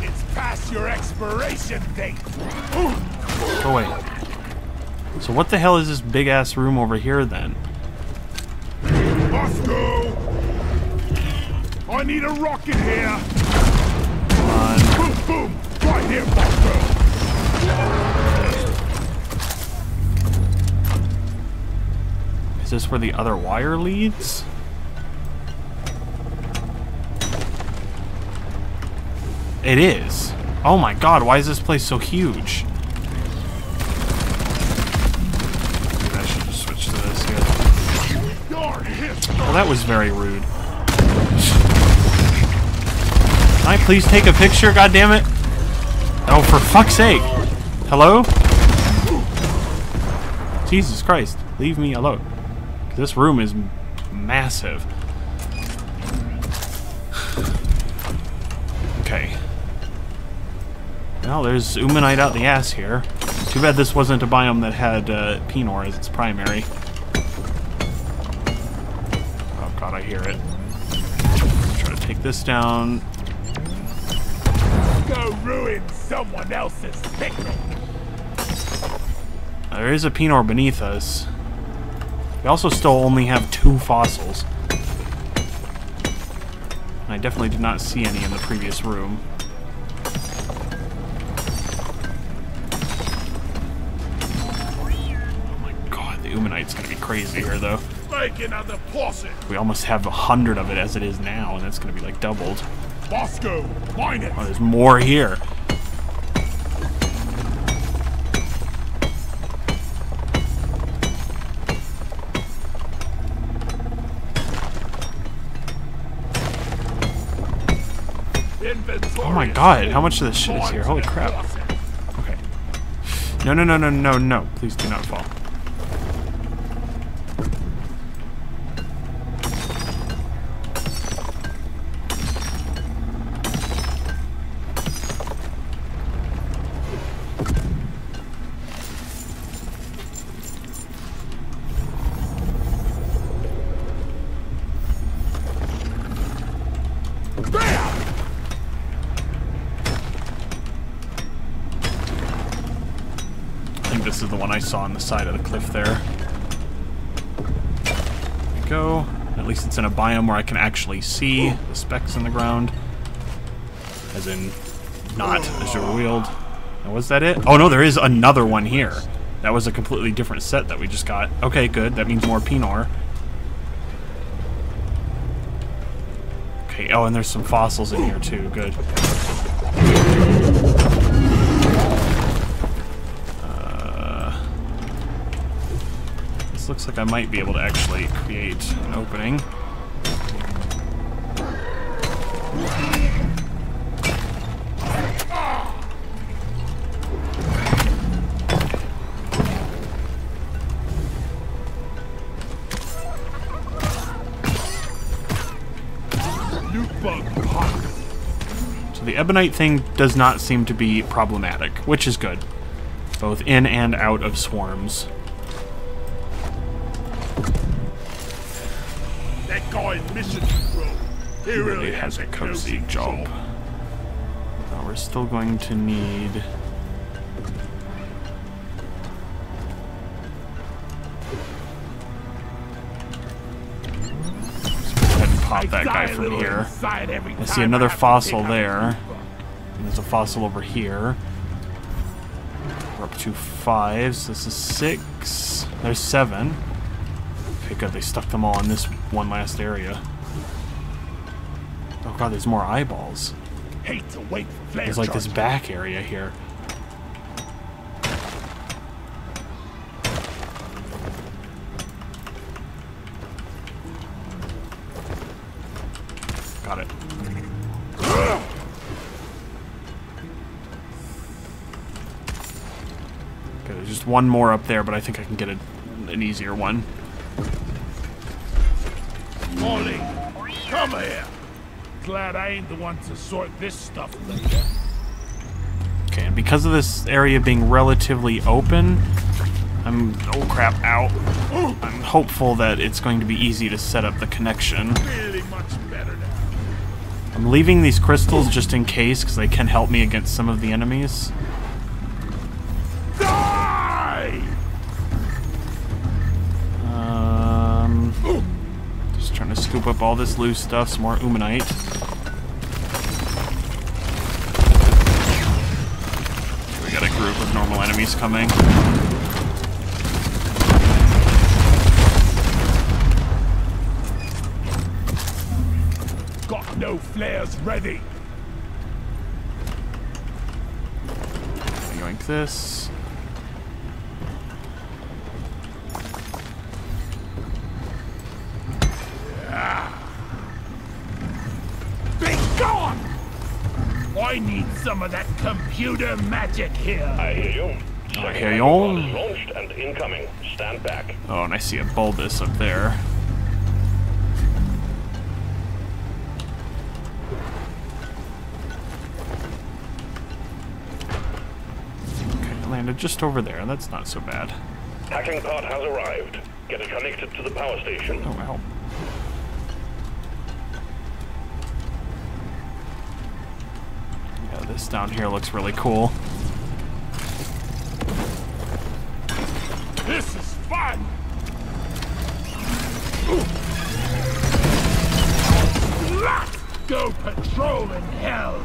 It's past your expiration date. Oh wait. So what the hell is this big ass room over here then? Must go. I need a rocket here. Come on. Boom, boom. Right here, Bucko. Is this where the other wire leads? It is. Oh my god, why is this place so huge? Maybe I should just switch to this here. Well, that was very rude. Can I please take a picture, goddammit? Oh, for fuck's sake! Hello? Jesus Christ, leave me alone. This room is massive. Okay. Well, there's Umanite out the ass here. Too bad this wasn't a biome that had Penor as its primary. Oh god, I hear it. Try to take this down. Go ruin someone else's picnic. There is a Penor beneath us. We also still only have 2 fossils. And I definitely did not see any in the previous room. Oh my god, the Umanite fight's gonna be crazy here, though. We almost have 100 of it as it is now, and that's gonna be like doubled. Bosco, mine it. Oh, there's more here. Oh my god, how much of this shit is here? Holy crap. Okay. No, no, no, no, no, no. Please do not fall. On the side of the cliff there. There we go. At least it's in a biome where I can actually see the specks in the ground. As in, not as your wield. And was that it? Oh no, there is another one here. That was a completely different set that we just got. Okay, good. That means more Pinor. Okay, oh, and there's some fossils in here too. Good. Looks like I might be able to actually create an opening. So the Ebonite thing does not seem to be problematic, which is good, both in and out of swarms. He really has a cozy job. Now we're still going to need... Let's go ahead and pop that guy from here. I see another fossil there. And there's a fossil over here. We're up to 5, so this is 6. There's 7. Okay, good, they stuck them all in this one last area. Oh god, there's more eyeballs. Hate to wait for flare. There's like this back area here. Got it. Okay, there's just one more up there, but I think I can get an easier one. Morning. Come here. Glad I ain't the one to sort this stuff later. Okay, and because of this area being relatively open, I'm I'm hopeful that it's going to be easy to set up the connection. Really much better now. I'm leaving these crystals just in case, because they can help me against some of the enemies. Trying to scoop up all this loose stuff, some more Umanite. We got a group of normal enemies coming. Got no flares ready. Yoink this. I need some of that computer magic here. I hear you. I hear you. Launched and incoming. Stand back. Oh, and I see a Bulbous up there. Okay, I landed just over there. That's not so bad. Hacking pod has arrived. Get it connected to the power station. Oh, wow. This down here looks really cool. This is fun. Let's go patrolling hell.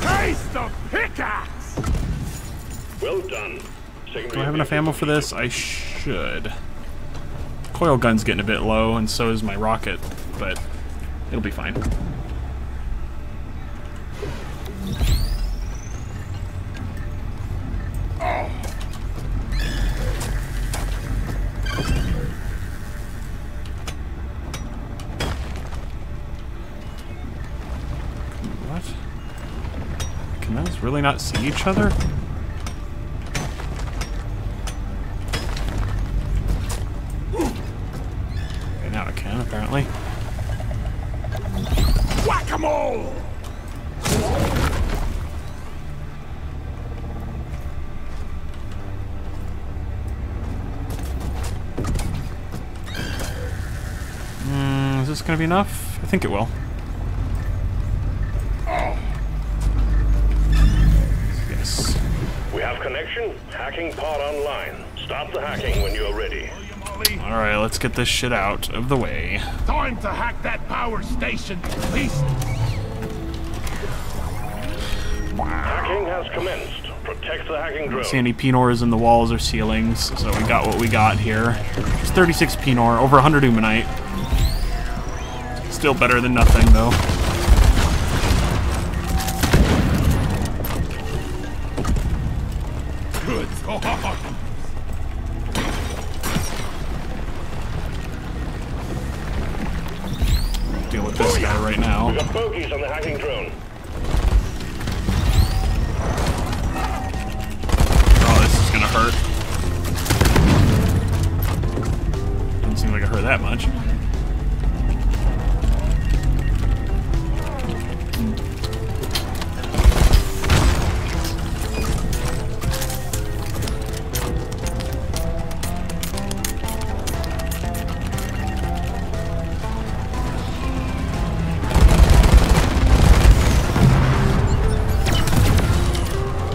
Taste of have enough ammo for this? I should. Coil gun's getting a bit low, and so is my rocket, but it'll be fine. What? Can those really not see each other? Gonna be enough? I think it will. Yes. We have connection. Hacking pod online. Stop the hacking when you're ready. All right, let's get this shit out of the way. Time to hack that power station, please. Wow. Hacking has commenced. Protect the hacking drone. See any Penors in the walls or ceilings? So we got what we got here. There's 36 Penor, over 100 Umanite. Still better than nothing, though. Good. Deal with this guy right now. We got bogeys on the hacking drone. Oh, this is gonna hurt. Doesn't seem like it hurt that much.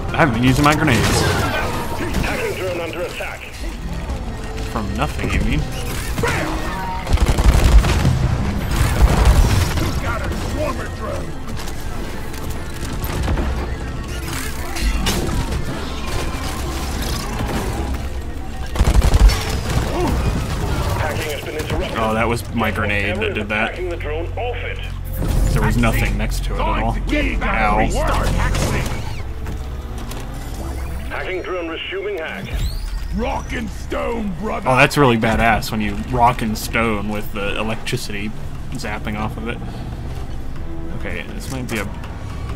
I haven't been using my grenades. Hacking drone under attack. From nothing, you mean? You got a swarmer drone. Hacking has been interrupted. Oh, that was my grenade that did that. The drone off it. There was nothing next to it at all. Ow. Hacking drone resuming hack. Rock and stone, brother. Oh, that's really badass when you rock and stone with the electricity zapping off of it. Okay, this might be a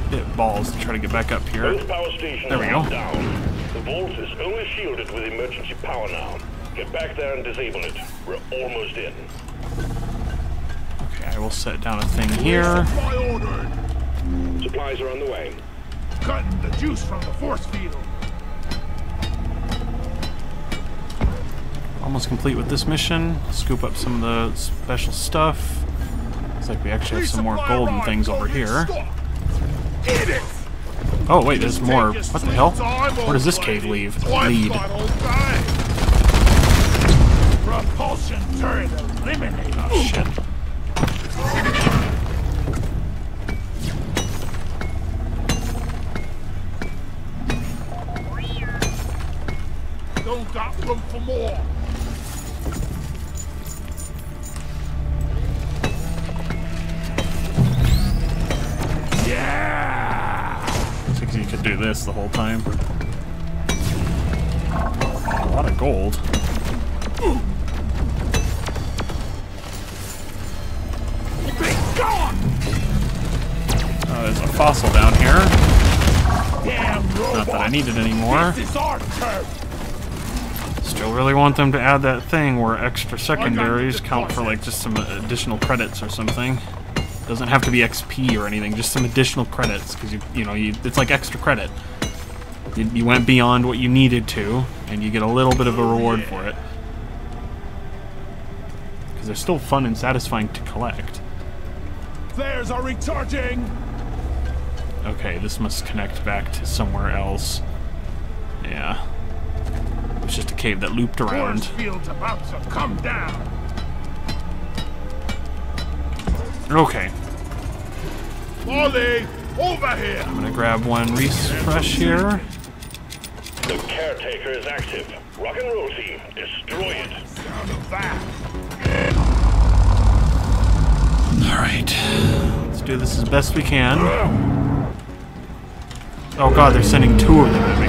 bit balls to try to get back up here. There we go. The vault is only shielded with emergency power now. Get back there and disable it. We're almost in. Okay, I will set down a thing here. Supplies are on the way. Cutting the juice from the force field. Almost complete with this mission. Scoop up some of the special stuff. Looks like we actually have some more golden things over here. Oh wait, there's more. What the hell? Where does this cave lead? Propulsion turret eliminated. Oh shit. Don't got room for more. You could do this the whole time. A lot of gold. There's a fossil down here. Not that I need it anymore. Still really want them to add that thing where extra secondaries count for like just some additional credits or something. Doesn't have to be XP or anything, just some additional credits, because you know, it's like extra credit. You went beyond what you needed to, and you get a little bit of a reward for it. Because they're still fun and satisfying to collect. Flares are recharging! Okay, this must connect back to somewhere else. Yeah. It's just a cave that looped around. Field's about to come down. Okay. Molly, over here. I'm gonna grab one refresh here. The caretaker is active. Rock and roll team, destroy it. Alright. Let's do this as best we can. Oh god, they're sending two of them at me.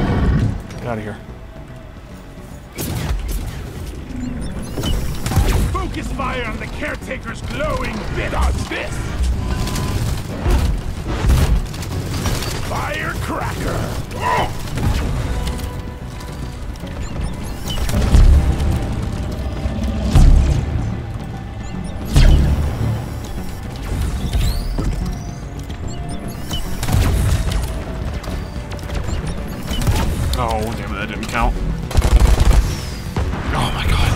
Get out of here. Focus fire on the caretaker's glowing bit on this. Firecracker. Oh, damn it, that didn't count. Oh my god.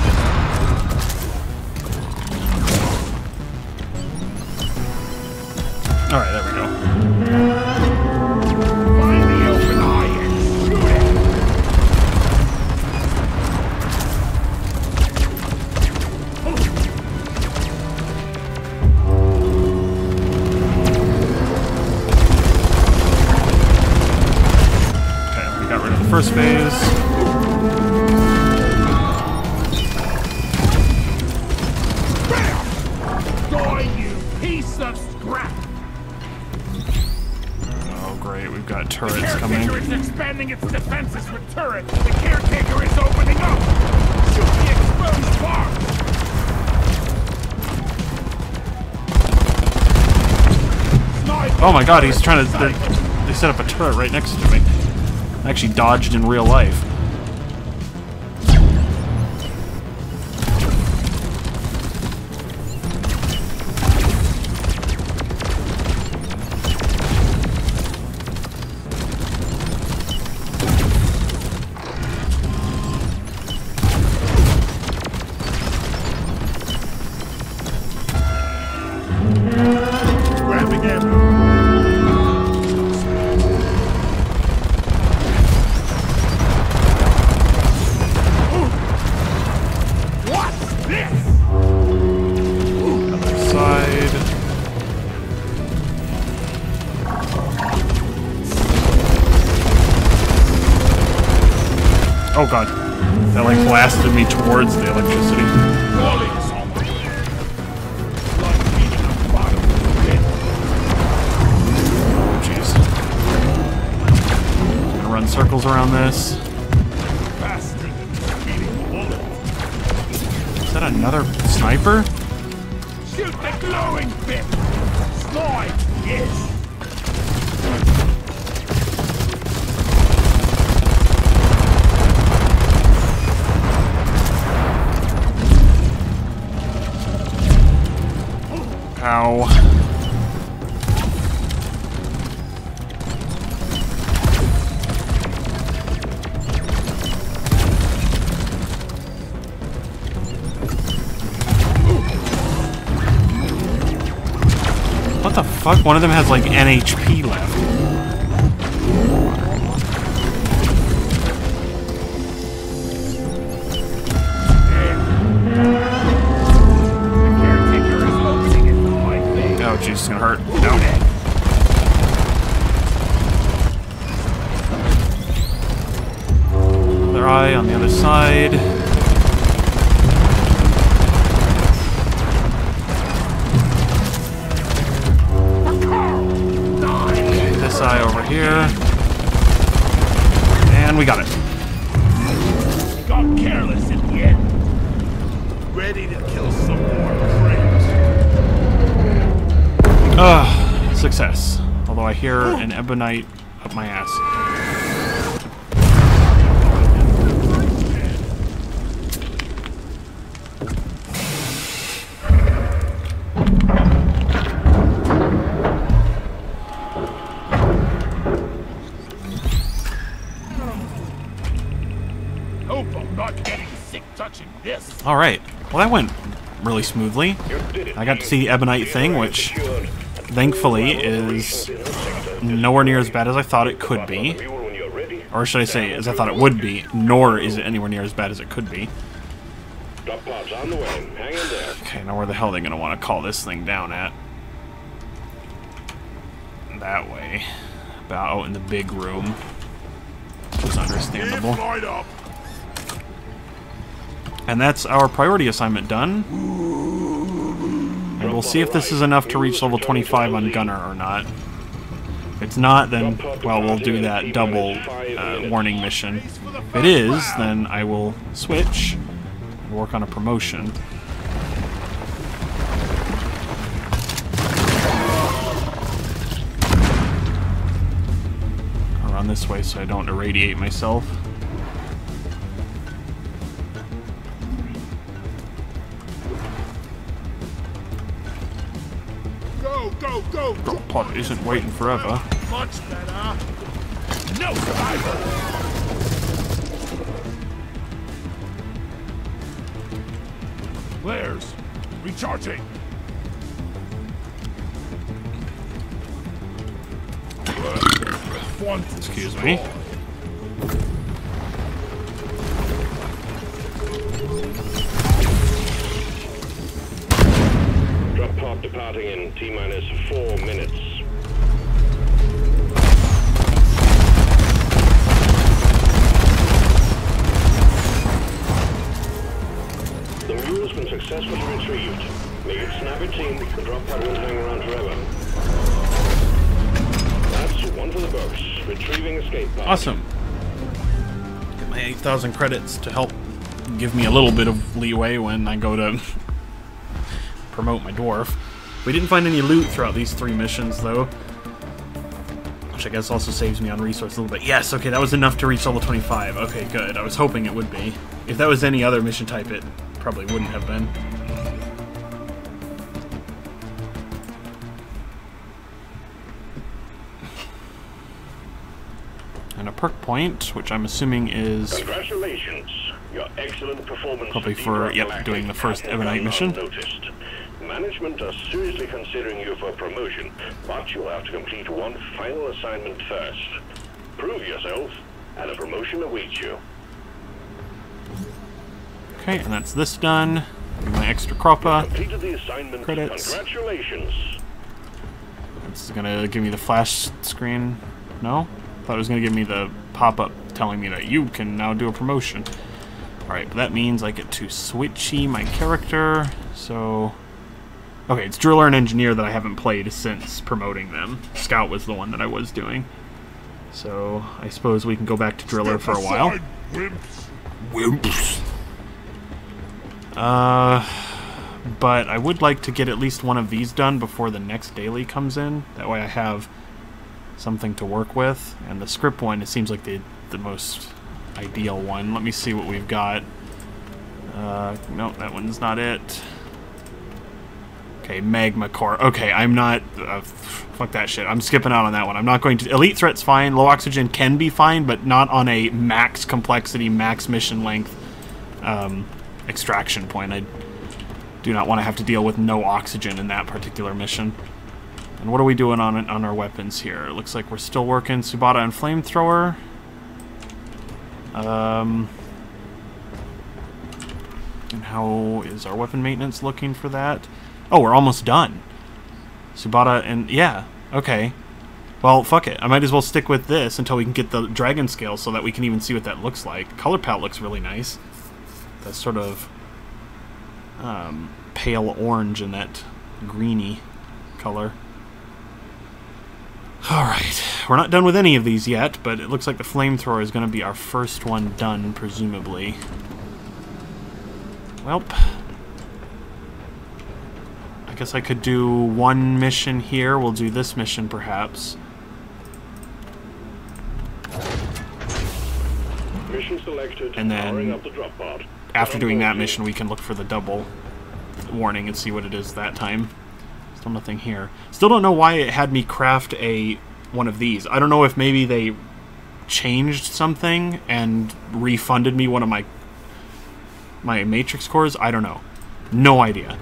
Alright, there we go. Find the open eye and shoot it! Okay, we got rid of the first phase. Its defenses with turrets. The caretaker is opening up. Shoot the exposed bar. Oh my god, he's trying to. They set up a turret right next to me. I actually dodged in real life. Oh god, that like blasted me towards the electricity. Oh jeez. I'm gonna run circles around this. Is that another sniper? Shoot the glowing bit! Slide is! Ow. What the fuck? One of them has like NHP left. It's gonna hurt. No. Other eye on the other side. Okay, this eye over here. And we got it. Got careless in the end. Ready to kill some more. Success. Although I hear an Ebonite up my ass. Hope I'm not getting sick touching this. Alright. Well, that went really smoothly. I got to see the Ebonite thing, which thankfully is nowhere near as bad as I thought it could be. Or should I say, as I thought it would be, nor is it anywhere near as bad as it could be. Okay, now where the hell are they going to want to call this thing down at? That way. About out in the big room. It's understandable. And that's our priority assignment done. And we'll see if this is enough to reach level 25 on Gunner or not. If it's not, then, well, we'll do that double warning mission. If it is, then I will switch and work on a promotion. I'll run this way so I don't irradiate myself. Drop pod isn't waiting forever. Much better. No survival. Flares recharging. Excuse me. Drop pod departing in T-minus 4 minutes. The mule has been successfully retrieved. Make it snap your team, the drop pod won't hang around forever. That's one for the books. Retrieving escape pod. Awesome. Get my 8,000 credits to help give me a little bit of leeway when I go to promote my dwarf. We didn't find any loot throughout these 3 missions, though. Which I guess also saves me on resource a little bit. Yes, okay, that was enough to reach level 25. Okay, good. I was hoping it would be. If that was any other mission type, it probably wouldn't have been. And a perk point, which I'm assuming is... Congratulations. Your excellent performance probably for, yep, doing the first Ebonite mission. Unnoticed. Management are seriously considering you for promotion, but you'll have to complete one final assignment first. Prove yourself, and a promotion awaits you. Okay, and that's this done. My extra croppa. Completed the assignment. Credits. Congratulations. It's gonna give me the flash screen. No? I thought it was gonna give me the pop-up telling me that you can now do a promotion. Alright, but that means I get to switchy my character, so... Okay, it's Driller and Engineer that I haven't played since promoting them. Scout was the one that I was doing. So, I suppose we can go back to Driller for a while. Wimps. But I would like to get at least one of these done before the next daily comes in. That way I have something to work with. And the script one, it seems like the most ideal one. Let me see what we've got. No, that one's not it. Okay, Magma Core. Okay, I'm not... fuck that shit. I'm skipping out on that one. I'm not going to... Elite Threat's fine. Low Oxygen can be fine, but not on a max complexity, max mission length extraction point. I do not want to have to deal with no oxygen in that particular mission. And what are we doing on our weapons here? It looks like we're still working Tsubata and Flamethrower. And how is our weapon maintenance looking for that? Oh, we're almost done. Tsubata and... yeah, okay. Well, fuck it. I might as well stick with this until we can get the dragon scale so that we can even see what that looks like. Color palette looks really nice. That sort of pale orange and that greeny color. Alright, we're not done with any of these yet, but it looks like the flamethrower is going to be our first one done, presumably. Welp. I guess I could do one mission here. We'll do this mission, perhaps. Mission selected. And then, after doing that mission, we can look for the double warning and see what it is that time. Still nothing here. Still don't know why it had me craft one of these. I don't know if maybe they changed something and refunded me one of my matrix cores. I don't know. No idea.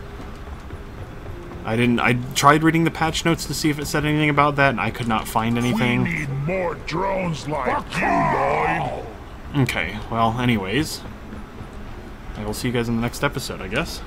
I tried reading the patch notes to see if it said anything about that, and I could not find anything. We need more drones like you, Lloyd. Okay, well, anyways. I will see you guys in the next episode, I guess.